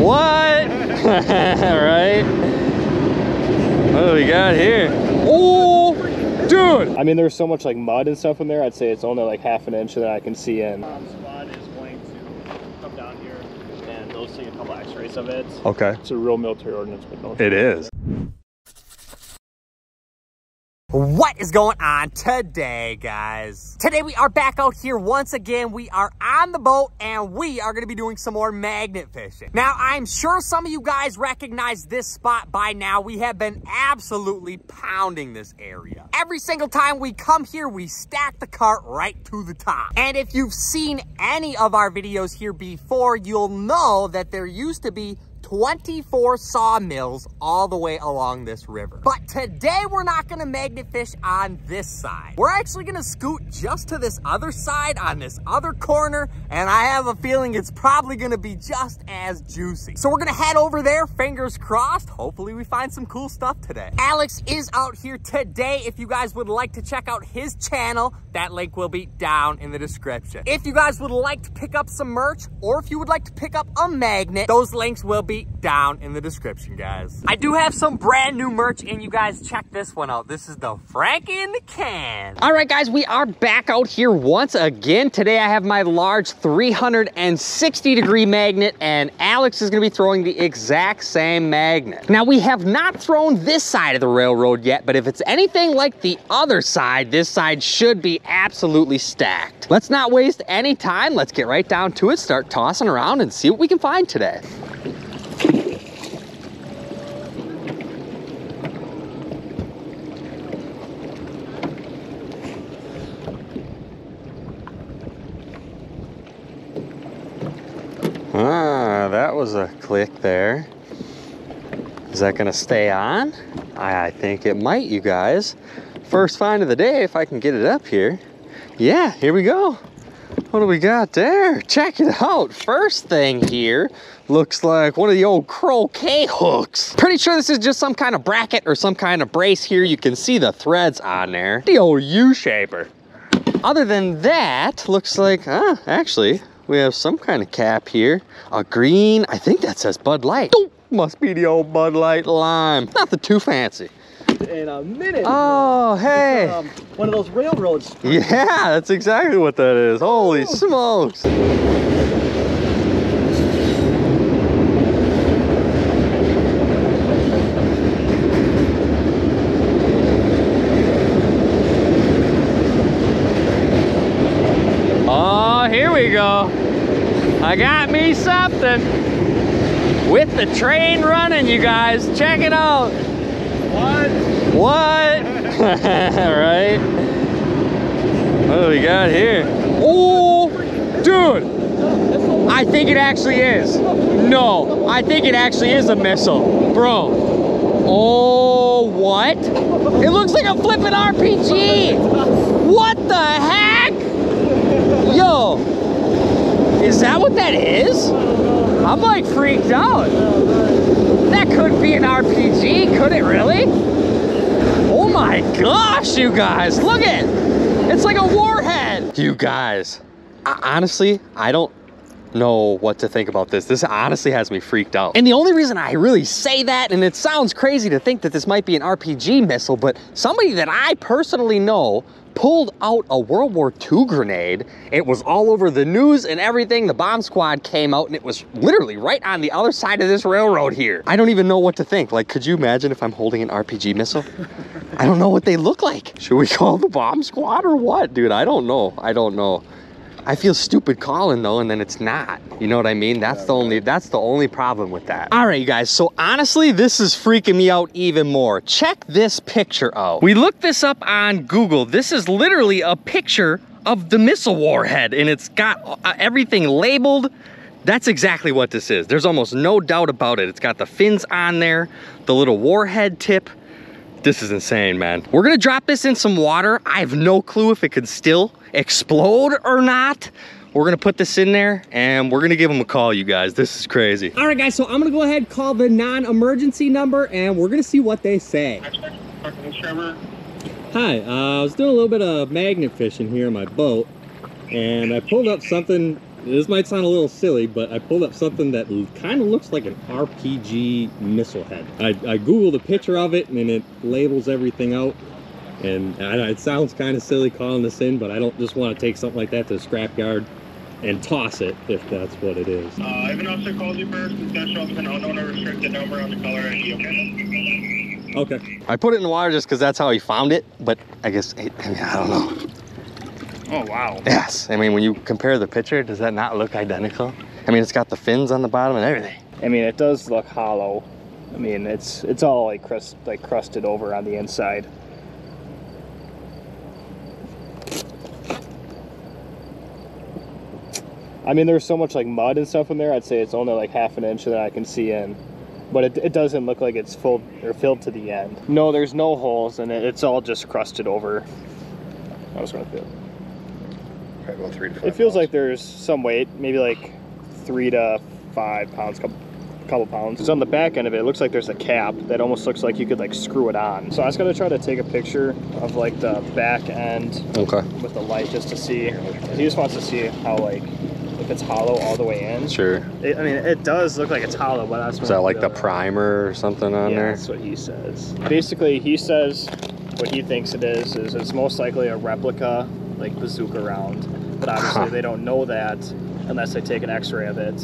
What? Right? What do we got here? Oh, dude! I mean, there's so much like mud and stuff in there. I'd say it's only like half an inch that I can see in. Spot is going to come down here, and they'll see a couple X-rays of it. Okay. It's a real military ordinance, but no. It is. What is going on today, guys? Today we are back out here once again. We are on the boat and we are going to be doing some more magnet fishing. Now, I'm sure some of you guys recognize this spot by now. We have been absolutely pounding this area. Every single time we come here, we stack the cart right to the top. And if you've seen any of our videos here before, you'll know that there used to be 24 sawmills all the way along this river. But today we're not gonna magnet fish on this side. We're actually gonna scoot just to this other side on this other corner, and I have a feeling it's probably gonna be just as juicy. So we're gonna head over there, fingers crossed. Hopefully we find some cool stuff today. Alex is out here today. If you guys would like to check out his channel, that link will be down in the description. If you guys would like to pick up some merch, or if you would like to pick up a magnet, those links will be down in the description, guys. I do have some brand new merch, and you guys check this one out. This is the Franken Can. All right, guys, we are back out here once again. Today, I have my large 360-degree magnet, and Alex is gonna be throwing the exact same magnet. Now, we have not thrown this side of the railroad yet, but if it's anything like the other side, this side should be absolutely stacked. Let's not waste any time. Let's get right down to it, start tossing around, and see what we can find today. That was a click there. Is that gonna stay on? I think it might, you guys. First find of the day, if I can get it up here. Yeah, here we go. What do we got there? Check it out. First thing here looks like one of the old croquet hooks. Pretty sure this is just some kind of bracket or some kind of brace here. You can see the threads on there. The old U-shaper. Other than that, looks like, actually, we have some kind of cap here, a green, I think that says Bud Light. Oh, must be the old Bud Light lime. Nothing too fancy. In a minute. Oh, hey. One of those railroads. Yeah, that's exactly what that is. Holy smokes. I got me something with the train running, you guys. Check it out. What? What? Right? What do we got here? Oh, dude. I think it actually is. No, I think it actually is a missile. Bro. Oh, what? It looks like a flipping RPG. What the heck? Yo. Is that what that is? I'm like freaked out. That could be an RPG, could it really? Oh my gosh, you guys, look at it. It's like a warhead. You guys, I honestly don't know what to think about this. This honestly has me freaked out. And the only reason I really say that, and it sounds crazy to think that this might be an RPG missile, but somebody that I personally know pulled out a World War II grenade. It was all over the news and everything. The bomb squad came out and it was literally right on the other side of this railroad here. I don't even know what to think. Like, could you imagine if I'm holding an RPG missile? I don't know what they look like. Should we call the bomb squad or what? Dude, I don't know. I don't know. I feel stupid calling though, and then it's not. You know what I mean? That's the only problem with that. All right, you guys, so honestly, this is freaking me out even more. Check this picture out. We looked this up on Google. This is literally a picture of the missile warhead, and it's got everything labeled. That's exactly what this is. There's almost no doubt about it. It's got the fins on there, the little warhead tip. This is insane, man. We're gonna drop this in some water. I have no clue if it could still explode or not. We're gonna put this in there and we're gonna give them a call, you guys. This is crazy. All right, guys, so I'm gonna go ahead and call the non-emergency number and we're gonna see what they say. Hi, I was doing a little bit of magnet fishing here in my boat and I pulled up something This might sound a little silly, but I pulled up something that kind of looks like an RPG missile head. I Googled a picture of it, and it labels everything out. And it sounds kind of silly calling this in, but I don't just want to take something like that to the scrapyard and toss it, if that's what it is. If an officer calls you first, it's going to show up an unknown or restricted number on the caller ID, okay? Okay. I put it in the water just because that's how he found it, but I guess, I don't know. Oh, wow. Yes, I mean, when you compare the picture, does that not look identical? I mean, it's got the fins on the bottom and everything. I mean, it does look hollow. I mean, it's all like crusted over on the inside. I mean, there's so much like mud and stuff in there, I'd say it's only like half an inch that I can see in. But it doesn't look like it's full or filled to the end. No, there's no holes in it. It's all just crusted over. I was going to feel it. It feels like there's some weight, maybe like 3 to 5 pounds, couple pounds. Because on the back end of it, it looks like there's a cap that almost looks like you could like screw it on. So I was gonna try to take a picture of like the back end with the light just to see. He just wants to see how like if it's hollow all the way in. Sure. I mean, it does look like it's hollow, but that's. Is that like the primer or something on there? Yeah, that's what he says. Basically, he says what he thinks it is it's most likely a replica like bazooka round. But obviously they don't know that unless they take an x-ray of it.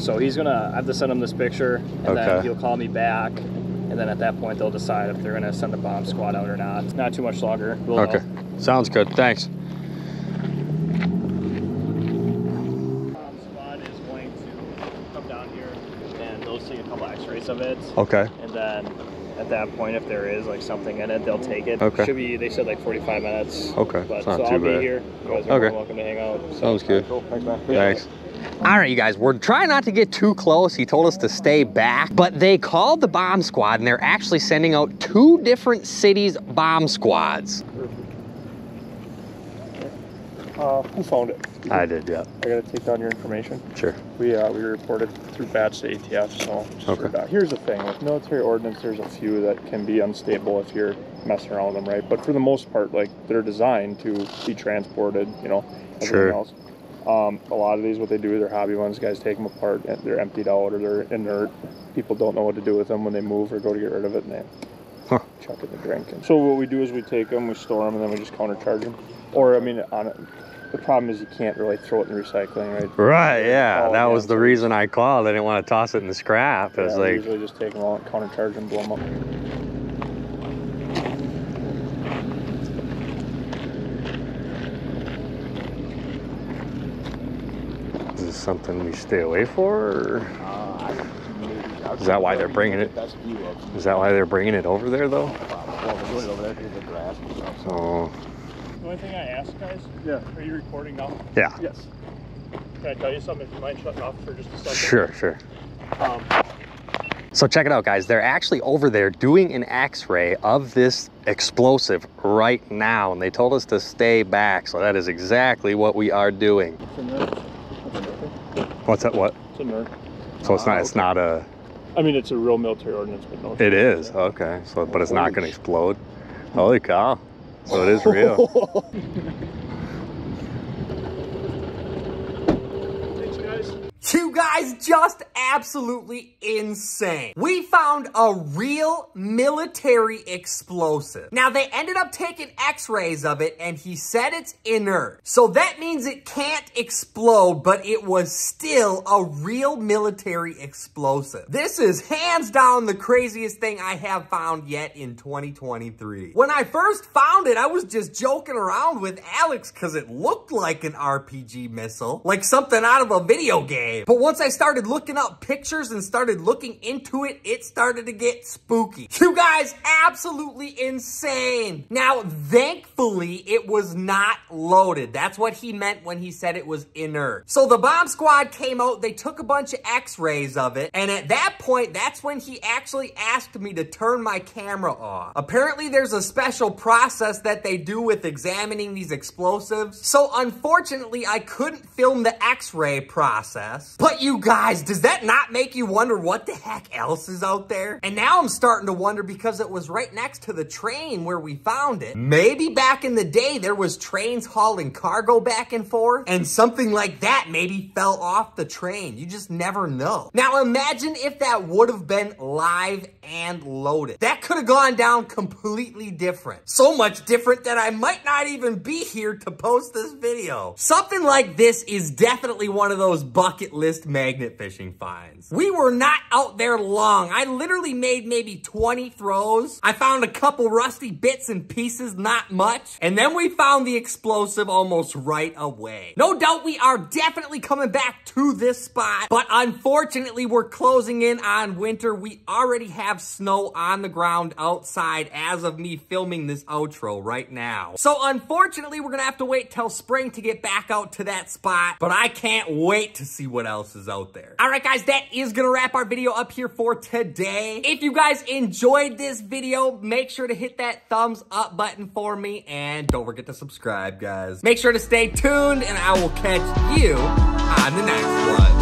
So he's gonna, I have to send him this picture, and then he'll call me back, and then at that point they'll decide if they're gonna send a bomb squad out or not. Not too much longer. We'll know. Sounds good, thanks. Bomb squad is going to come down here and they'll see a couple x-rays of it. Okay. And then at that point, if there is like something in it, they'll take it. Okay. Should be, they said like 45 minutes. Okay. But, so I'll be here. You guys are welcome to hang out. So, sounds good. Cool. Thanks, man. Thanks. All right, you guys, we're trying not to get too close. He told us to stay back, but they called the bomb squad and they're actually sending out 2 different cities' bomb squads. Who found it? I did, yeah. I gotta take down your information. Sure. We reported through batch to ATF, so just here's the thing, with military ordnance, there's a few that can be unstable if you're messing around with them, right? But for the most part, like, they're designed to be transported, you know, everything else. A lot of these, what they do, they're hobby ones, guys take them apart, they're emptied out or they're inert. People don't know what to do with them when they move or go to get rid of it, and they chuck it in the drink. And so what we do is we take them, we store them, and then we just countercharge them. Or, I mean, on it. The problem is you can't really throw it in recycling, right? Right, yeah. That was the reason I called. I didn't want to toss it in the scrap. Yeah, I was like, usually just take them all and countercharge and blow them up. Is this something we stay away for? Is that why they're bringing it? Is that why they're bringing it over there, though? Oh. The only thing I asked, guys, are you recording now? Yeah. Yes. Can I tell you something, if you mind shutting off for just a second? Sure, sure. So check it out, guys. They're actually over there doing an x-ray of this explosive right now, and they told us to stay back, so that is exactly what we are doing. It's a nerd. What's that, what? It's a nerd. So it's not, it's not a... I mean, it's a real military ordinance, but no... It is, okay. So, but it's not going to explode? Holy cow. So it is real. Thanks, guys. You guys, just absolutely insane. We found a real military explosive. Now, they ended up taking x-rays of it, and he said it's inert. So that means it can't explode, but it was still a real military explosive. This is hands down the craziest thing I have found yet in 2023. When I first found it, I was just joking around with Alex because it looked like an RPG missile, like something out of a video game. But once I started looking up pictures and started looking into it, it started to get spooky. You guys, absolutely insane. Now, thankfully, it was not loaded. That's what he meant when he said it was inert. So the bomb squad came out, they took a bunch of x-rays of it, and at that point, that's when he actually asked me to turn my camera off. Apparently, there's a special process that they do with examining these explosives. So unfortunately, I couldn't film the x-ray process. But you you guys, does that not make you wonder what the heck else is out there? And now I'm starting to wonder because it was right next to the train where we found it. Maybe back in the day there was trains hauling cargo back and forth and something like that maybe fell off the train. You just never know. Now imagine if that would have been live and loaded. That could have gone down completely different. So much different that I might not even be here to post this video. Something like this is definitely one of those bucket list magnet fishing finds. We were not out there long. I literally made maybe 20 throws. I found a couple rusty bits and pieces, not much. And then we found the explosive almost right away. No doubt we are definitely coming back to this spot, but unfortunately we're closing in on winter. We already have snow on the ground outside as of me filming this outro right now. So unfortunately we're gonna have to wait till spring to get back out to that spot, but I can't wait to see what else is out there. All right guys, that is gonna wrap our video up here for today. If you guys enjoyed this video, make sure to hit that thumbs up button for me and don't forget to subscribe guys. Make sure to stay tuned and I will catch you on the next one.